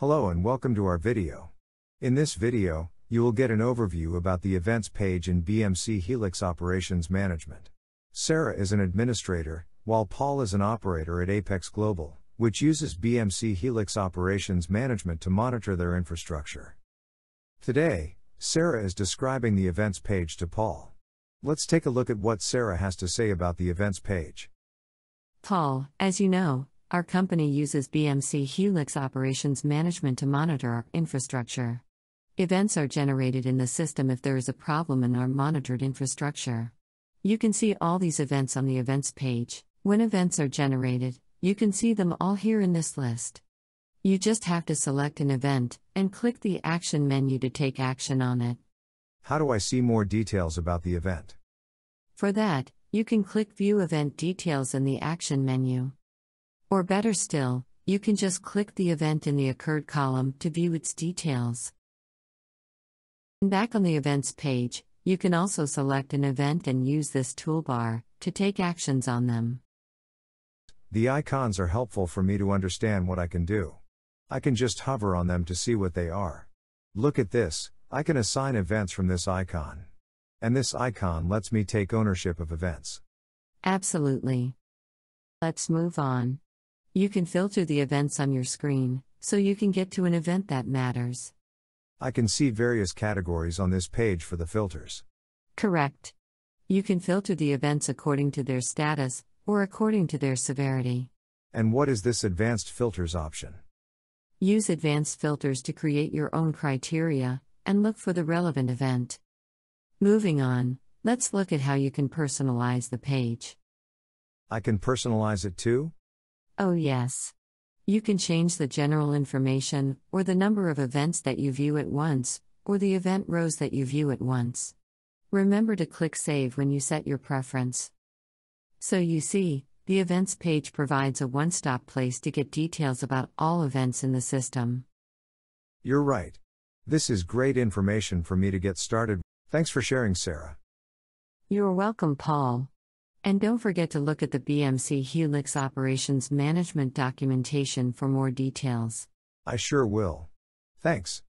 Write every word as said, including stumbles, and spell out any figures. Hello and welcome to our video. In this video, you will get an overview about the events page in B M C Helix Operations Management. Sarah is an administrator, while Paul is an operator at Apex Global, which uses B M C Helix Operations Management to monitor their infrastructure. Today, Sarah is describing the events page to Paul. Let's take a look at what Sarah has to say about the events page. Paul, as you know, our company uses B M C Helix Operations Management to monitor our infrastructure. Events are generated in the system if there is a problem in our monitored infrastructure. You can see all these events on the events page. When events are generated, you can see them all here in this list. You just have to select an event and click the action menu to take action on it. How do I see more details about the event? For that, you can click View Event Details in the action menu. Or better still, you can just click the event in the Occurred column to view its details. Back on the Events page, you can also select an event and use this toolbar to take actions on them. The icons are helpful for me to understand what I can do. I can just hover on them to see what they are. Look at this, I can assign events from this icon. And this icon lets me take ownership of events. Absolutely. Let's move on. You can filter the events on your screen, so you can get to an event that matters. I can see various categories on this page for the filters. Correct. You can filter the events according to their status, or according to their severity. And what is this advanced filters option? Use advanced filters to create your own criteria, and look for the relevant event. Moving on, let's look at how you can personalize the page. I can personalize it too? Oh yes. You can change the general information, or the number of events that you view at once, or the event rows that you view at once. Remember to click Save when you set your preference. So you see, the events page provides a one-stop place to get details about all events in the system. You're right. This is great information for me to get started. Thanks for sharing, Sarah. You're welcome, Paul. And don't forget to look at the B M C Helix Operations Management documentation for more details. I sure will. Thanks.